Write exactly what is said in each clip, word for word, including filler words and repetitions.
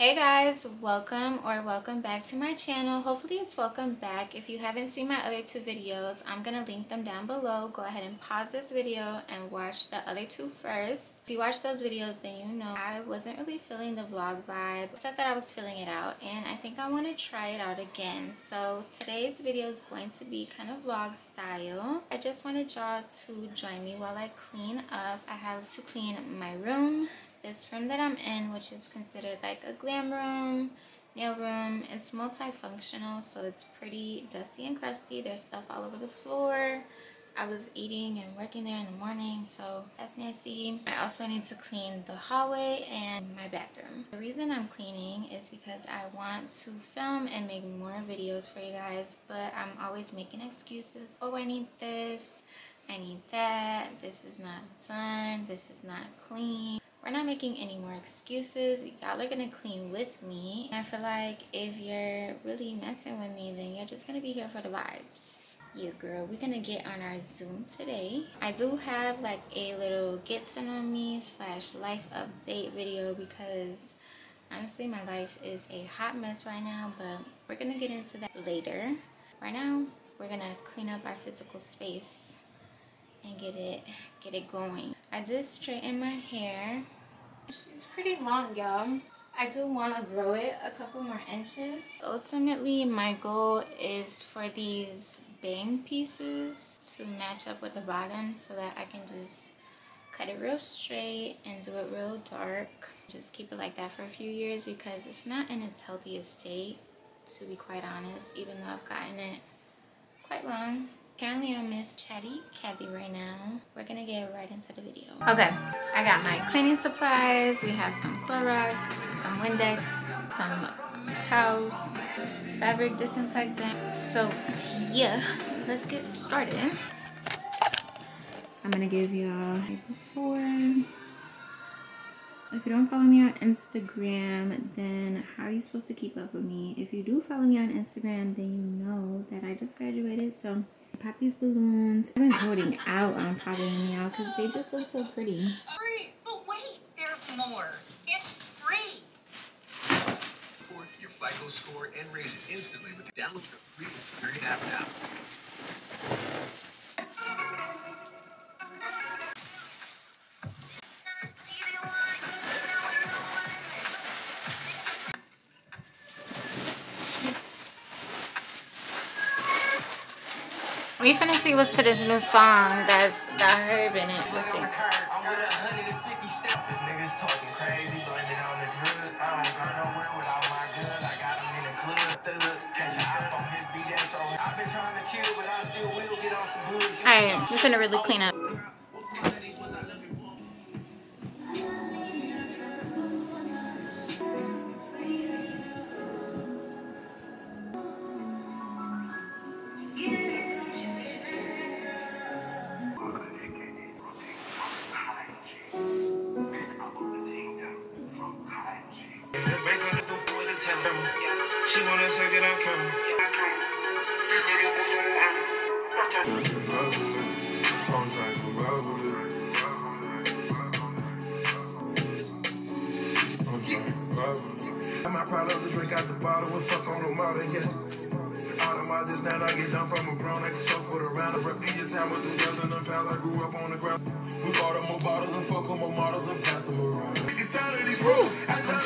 Hey guys, welcome or welcome back to my channel. Hopefully it's welcome back. If you haven't seen my other two videos, I'm gonna link them down below. Go ahead and pause this video and watch the other two first. If you watch those videos, then you know I wasn't really feeling the vlog vibe, except that I was feeling it out, and I think I want to try it out again. So today's video is going to be kind of vlog style. I just wanted y'all to join me while I clean up. I have to clean my room. This room that I'm in, which is considered like a glam room, nail room, it's multifunctional, so it's pretty dusty and crusty. There's stuff all over the floor. I was eating and working there in the morning, so that's nasty. I also need to clean the hallway and my bathroom. The reason I'm cleaning is because I want to film and make more videos for you guys, but I'm always making excuses. Oh, I need this, I need that, this is not done, this is not clean. We're not making any more excuses. Y'all are gonna clean with me. I feel like if you're really messing with me, then you're just gonna be here for the vibes. Yeah, girl, we're gonna get on our Zoom today. I do have like a little get some on me slash life update video because honestly, my life is a hot mess right now, but we're gonna get into that later. Right now, we're gonna clean up our physical space and get it get it going. I did straighten my hair. She's pretty long, y'all. I do want to grow it a couple more inches. Ultimately, my goal is for these bang pieces to match up with the bottom so that I can just cut it real straight and do it real dark. Just keep it like that for a few years because it's not in its healthiest state, to be quite honest, even though I've gotten it quite long. Apparently I'm Miss Chatty Cathy right now. We're gonna get right into the video. Okay, I got my cleaning supplies. We have some Clorox, some Windex, some towels, fabric disinfectant. So yeah, let's get started. I'm gonna give y'all a before. If you don't follow me on Instagram, then how are you supposed to keep up with me? If you do follow me on Instagram, then you know that I just graduated, so pop these balloons. I've been holding out on popping them, y'all, because they just look so pretty. Free, but wait, there's more. It's free. Report your FICO score and raise it instantly with the download the free Experian app now. We finna see what's to this new song that's got herb in it. Let's see. Alright, we finna really clean up.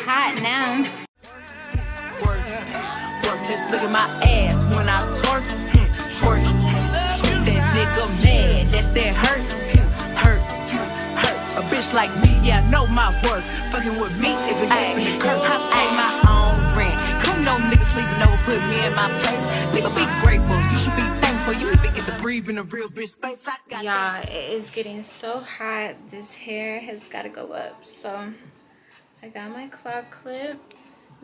Hot now. Work, work, just look at my ass when I twerk, twerk, twerk that nigga mad, that's that hurt, hurt, hurt. A bitch like me, yeah, I know my worth. Fucking with me is a game. I ain't my own rent. Come no nigga sleeping over, put me in my place. Nigga be grateful, you should be thankful. You even get to breathe in a real bitch space. Y'all, it is getting so hot. This hair has got to go up, so. I got my claw clip.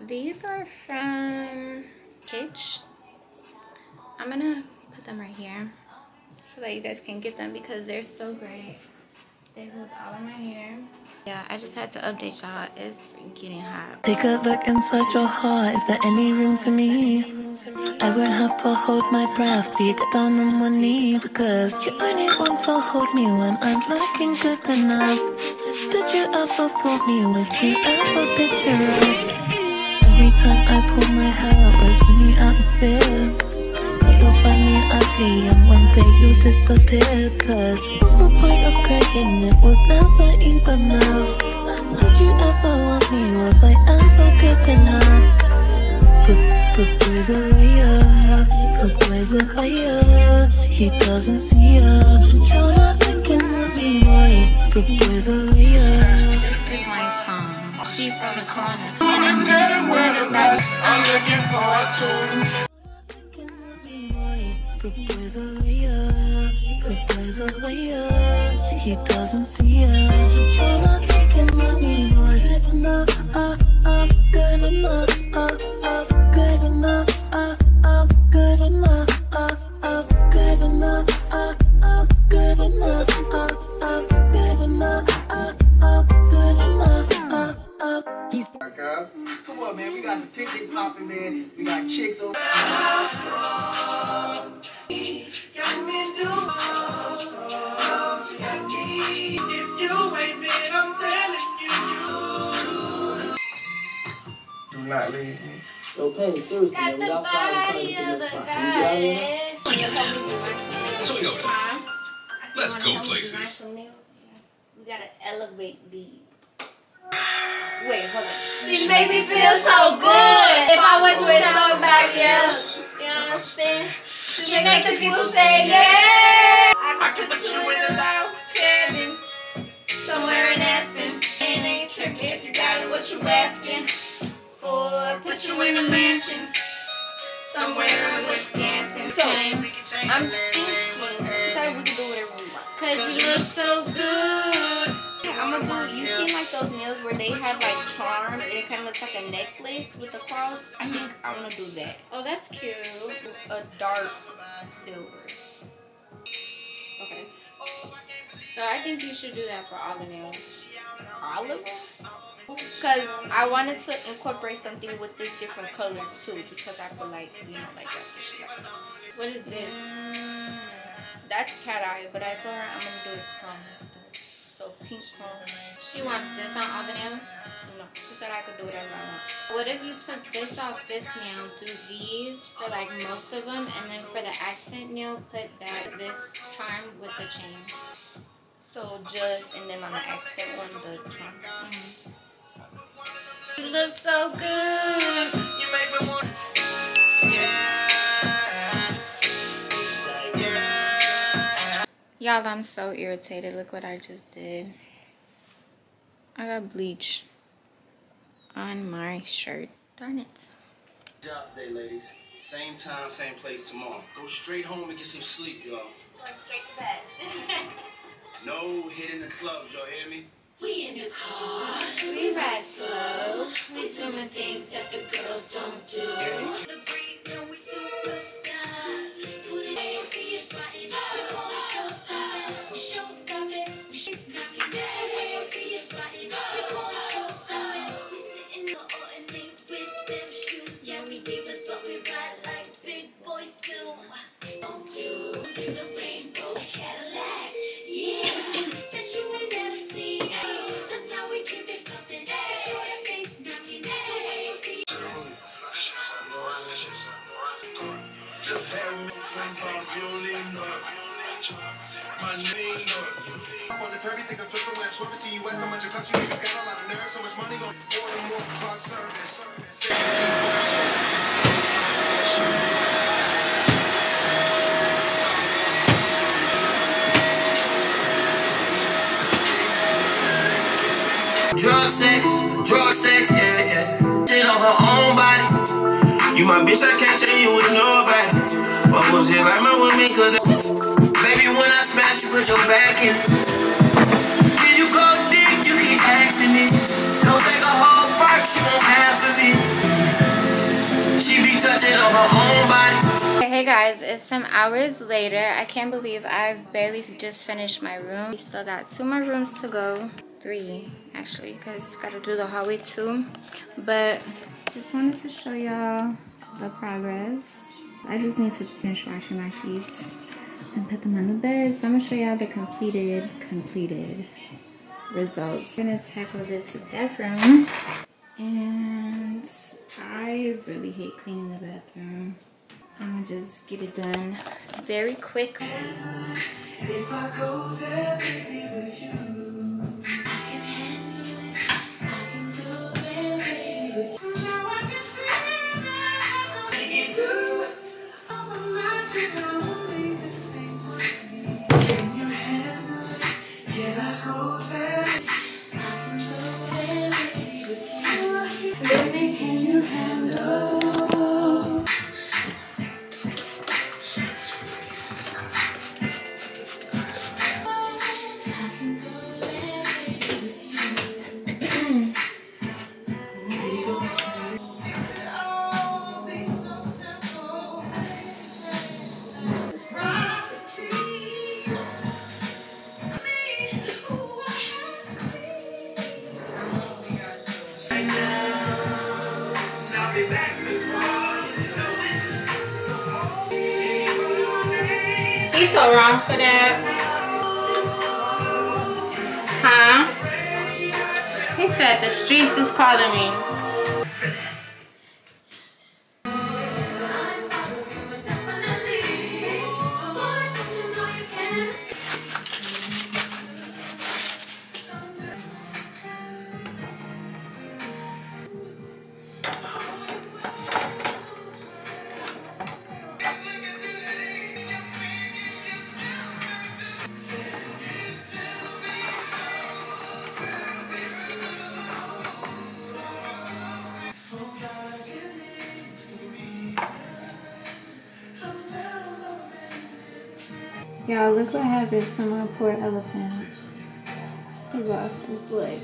These are from Kitsch. I'm gonna put them right here so that you guys can get them because they're so great. They hold all of my hair. Yeah, I just had to update y'all. It's getting hot. Take a look inside your heart. Is there any room for me? I won't have to hold my breath till you get down on my knee because you only want to hold me when I'm looking good enough. Did you ever fool me? Would you ever picture us? Every time I pull my hair up, it's me out of fear. But you'll find me ugly and one day you disappear. Cause what's the point of crying? It was never even enough. Did you ever want me? Was I ever good enough? Put boys away, put boys away. He doesn't see ya. You're not looking at me, boy. Put boys away. This is my song. She from the corner. Wanna tell the world about it. I'm looking forward to it. Put boys away, put boys away. He doesn't see ya. You're not looking at me, boy. Good enough, uh, uh, good enough, uh, uh, good enough, uh, uh, good enough, uh, uh, good enough, uh, uh, good enough, uh, uh, good enough, uh, uh, good enough, uh, uh. Come on, man, we got the picnic popping, man. We got chicks over. Do not leave me. Yo, Penny, seriously, got man, we outside trying to figure this out. Can you get out of here? Toyota. Huh? Let's go places. We gotta elevate these. Wait, hold on. She made me feel so good. If I was with somebody else, you know what I'm saying? She make the people say, yeah. I could put you in a loud cabin, somewhere in Aspen. And ain't tricky if you got it, what you asking? Put you in a mansion somewhere in Wisconsin. So, I'm thinking she said we can do whatever we want. Cause you look so good. I'm gonna do, you seen like those nails where they have like charm and it kind of looks like a necklace with a cross? I think I want to do that. Oh, that's cute. A dark silver. Okay. So I think you should do that for all the nails. All of them? Because I wanted to incorporate something with this different color too, because I feel like, you know, like that's what she likes. What is this? That's cat eye, but I told her I'm going to do it chrome. So pink chrome. She wants this on all the nails? No. She said I could do whatever I want. What if you took this off this nail, do these for like most of them, and then for the accent nail, put that this charm with the chain. So just, and then on the accent one, the charm. Mm-hmm. You look so good. You make me want. Yeah. Y'all, I'm so irritated. Look what I just did. I got bleach on my shirt. Darn it. Good job today, ladies. Same time, same place tomorrow. Go straight home and get some sleep, y'all. Going straight to bed. No hitting the clubs, y'all hear me? We in the car, we ride slow. We doing things that the girls don't do. The breeds and we superstars. Who the they see us riding up? We call the show stopper. We show stopping. We she's knocking it. So when you see us riding up, we call the show stopper. We sit in the ordinary with them shoes. Yeah, we divas, but we ride like big boys do. Don't do in the rainbow Cadillacs. Yeah, that you ain't never seen. Drug sex, drug sex, yeah, yeah. Sit on her own body. You my bitch, I can't share you with nobody. But was it like my woman? Cause baby, when I smash you, put your back in it. Did you go deep? You keep asking it. Don't take a whole box, you won't half of it. She be touching on her own body. Hey guys, it's some hours later. I can't believe I've barely just finished my room. We still got two more rooms to go. Three, actually, because gotta do the hallway too. But just wanted to show y'all the progress. I just need to finish washing my sheets and put them on the bed. So I'm gonna show y'all the completed completed results. I'm gonna tackle this bedroom, and I I really hate cleaning the bathroom. I'm gonna just get it done very quick. If I go there, baby, with you, I can handle it. I can do it, baby, with you. Now I can see that I can get through it. I'm imagining how amazing things would be. Can you handle it? Can I go there? I can do it, baby, with you. Baby, can you handle it? He's so wrong for that. Huh? He said the streets is calling me. Y'all, look what happened to my poor elephant. He lost his leg.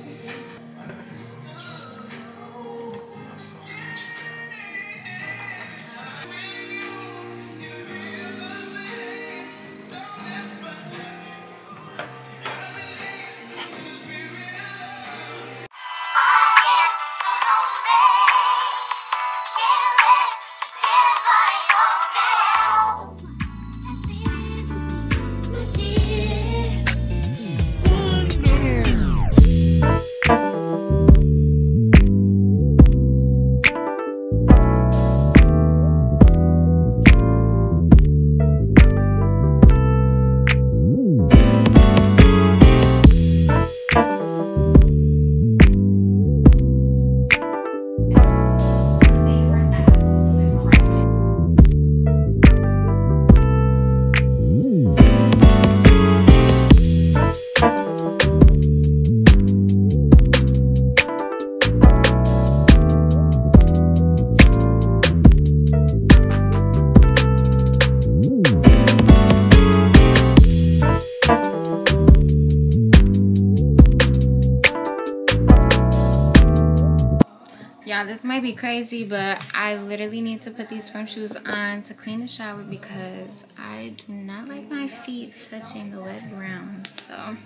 Y'all, this might be crazy, but I literally need to put these swim shoes on to clean the shower because I do not like my feet touching the wet ground. So,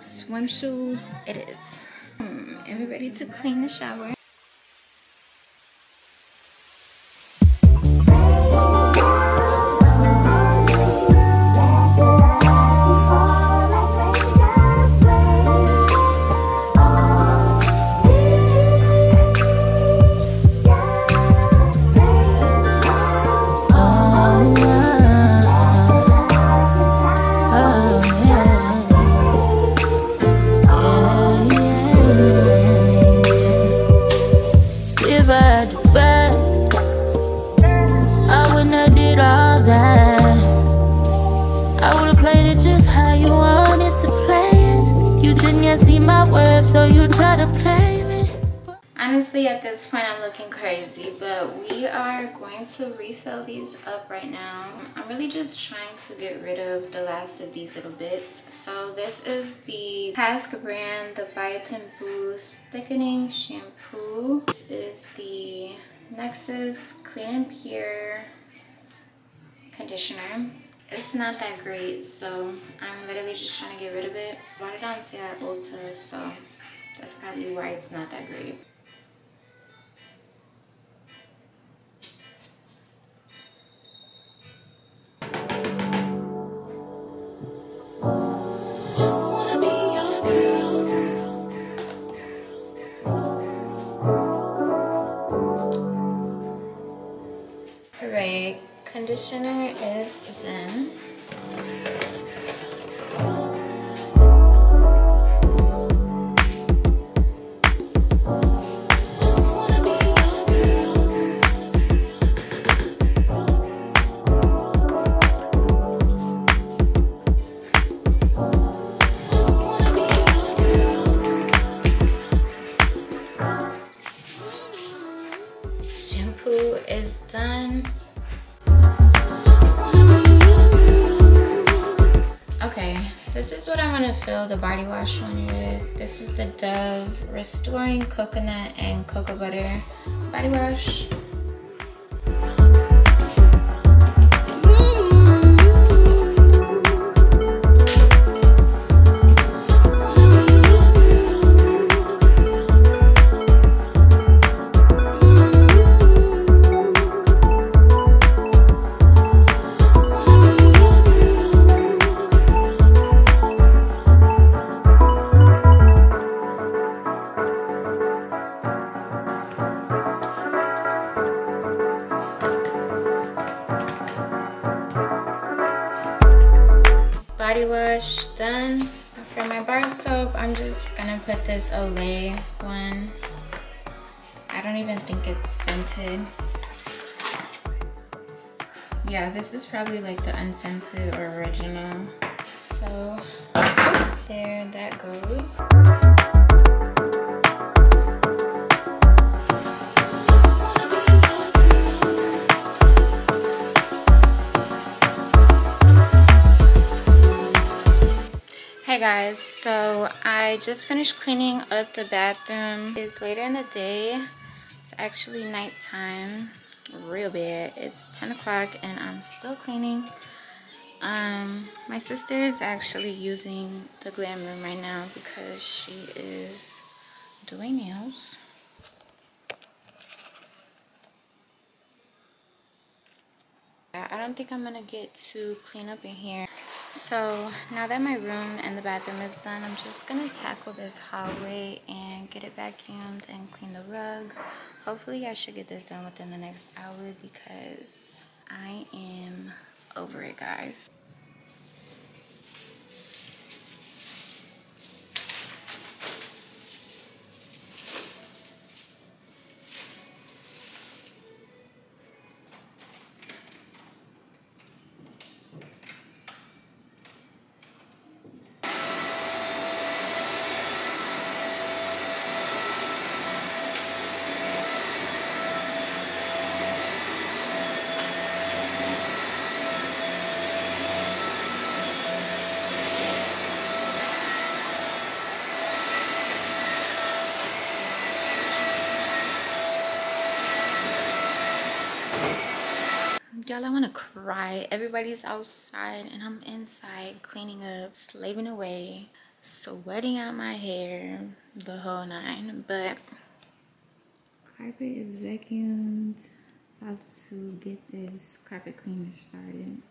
swim shoes it is. Hmm, and we're ready to clean the shower. Honestly, at this point I'm looking crazy, but we are going to refill these up right now. I'm really just trying to get rid of the last of these little bits. So this is the Hask brand, the Biotin Boost Thickening Shampoo. This is the Nexus Clean and Pure Conditioner. It's not that great, so I'm literally just trying to get rid of it. Bought it on sale at Ulta, so that's probably why it's not that great. fill the body wash one with. This is the Dove Restoring Coconut and Cocoa Butter Body Wash. Body wash done. For my bar soap, I'm just gonna put this Olay one. I don't even think it's scented. Yeah, this is probably like the unscented or original. So there that goes. Hey guys, so I just finished cleaning up the bathroom. It's later in the day. It's actually nighttime, real bad. It's ten o'clock and I'm still cleaning. Um, my sister is actually using the glam room right now because she is doing nails. I don't think I'm gonna get to clean up in here. So now that my room and the bathroom is done, I'm just gonna tackle this hallway and get it vacuumed and clean the rug. Hopefully I should get this done within the next hour because I am over it, guys. Y'all, I want to cry. Everybody's outside and I'm inside cleaning up, slaving away, sweating out my hair, the whole nine. But carpet is vacuumed. About to get this carpet cleaner started,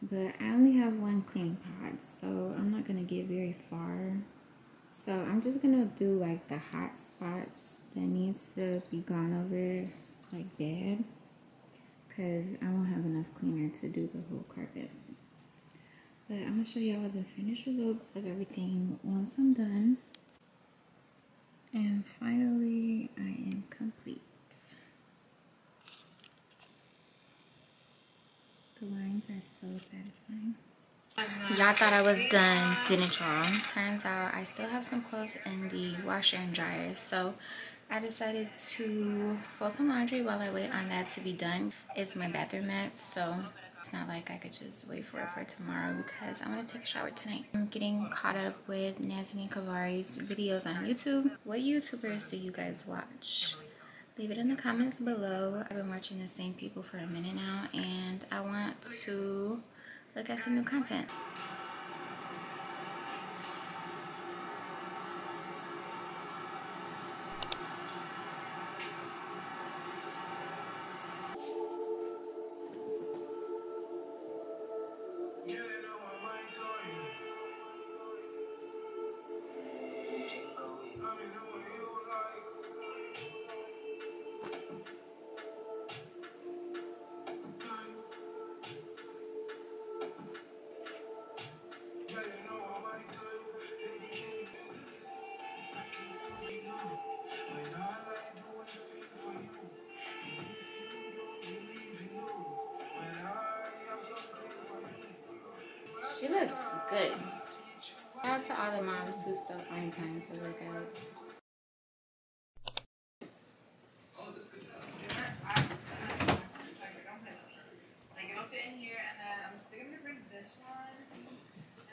but I only have one cleaning pod, so I'm not gonna get very far. So I'm just gonna do like the hot spots that needs to be gone over like bad, because I won't have enough cleaner to do the whole carpet. But I'm going to show y'all the finished results of everything once I'm done. And finally, I am complete. The lines are so satisfying. Y'all thought I was done, didn't y'all? Turns out I still have some clothes in the washer and dryer, so I decided to fold some laundry while I wait on that to be done. It's my bathroom mat, so it's not like I could just wait for it for tomorrow because I want to take a shower tonight. I'm getting caught up with Nazanin Kavari's videos on YouTube. What YouTubers do you guys watch? Leave it in the comments below. I've been watching the same people for a minute now and I want to look at some new content. She looks good. Shout out to all the moms who still find time to work out. Like it'll fit in here, and then I'm gonna bring this one and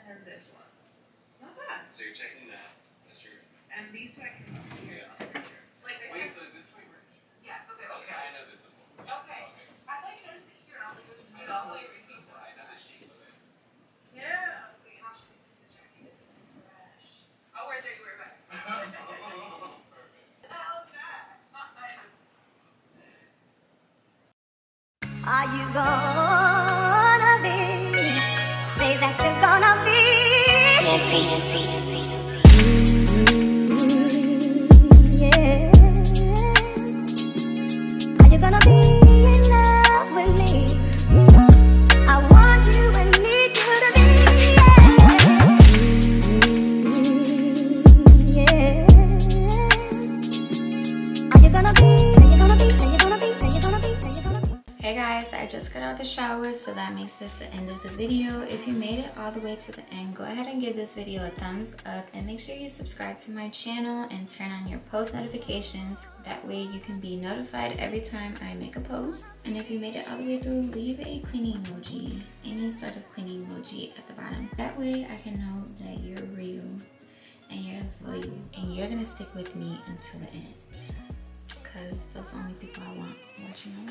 then this one. Are you gonna be? Say that you're gonna be. Nancy, Nancy, Nancy. Mm-hmm, yeah. Are you gonna be in love with me? I want you and need you to be. Yeah. Mm-hmm, yeah. Are you gonna be? Are you gonna be? Are you gonna be? Are you gonna be? Are you gonna be? Hey guys, I just got out of the shower, so that makes this the end of the video. If you made it all the way to the end, go ahead and give this video a thumbs up and make sure you subscribe to my channel and turn on your post notifications. That way you can be notified every time I make a post. And if you made it all the way through, leave a cleaning emoji, any sort of cleaning emoji at the bottom. That way I can know that you're real and you're loyal and you're gonna stick with me until the end. Because those are the only people I want watching.